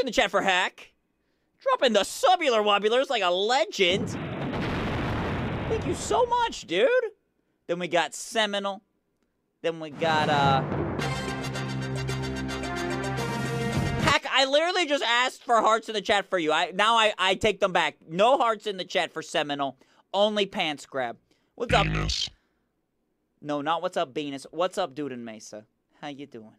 in the chat for Hack. Dropping the subular wobblers like a legend. Thank you so much, dude. Then we got Seminole. Then we got, Hack, I literally just asked for hearts in the chat for you. Now I take them back. No hearts in the chat for Seminole. Only pants grab. What's up? Venus. No, not what's up, Venus. What's up, dude in Mesa? How you doing?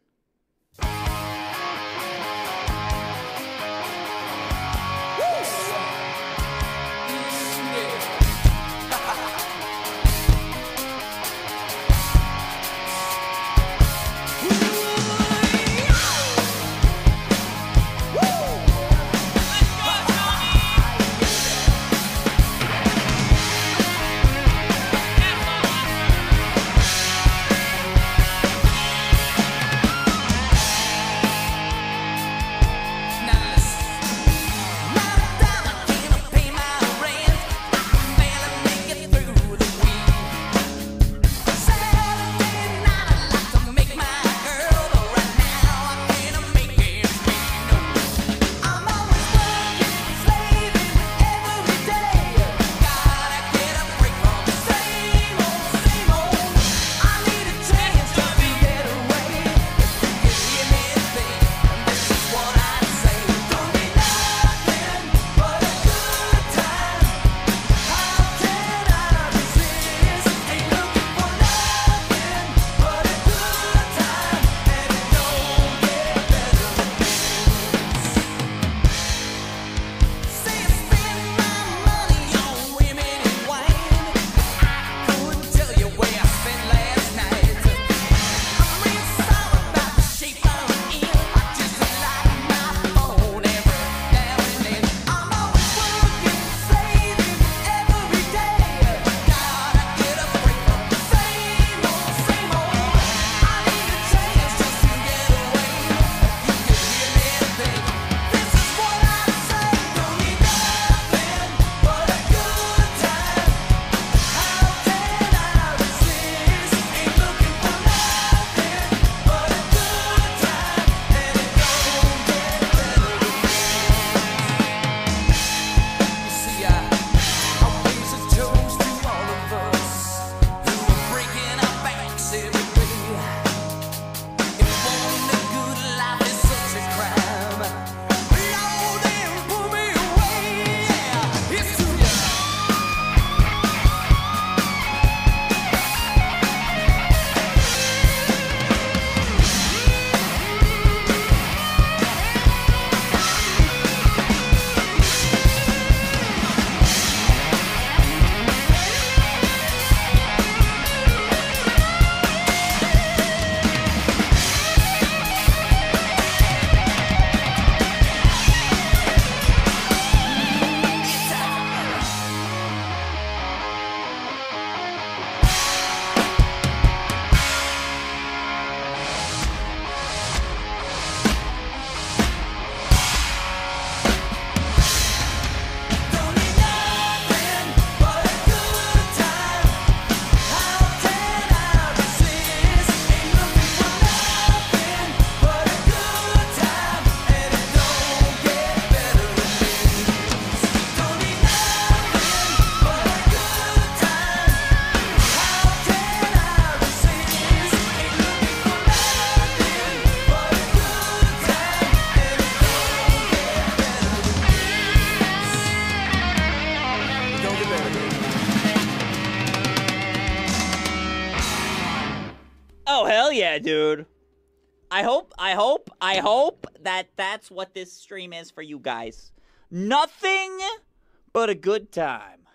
Dude, I hope that that's what this stream is for you guys. Nothing but a good time.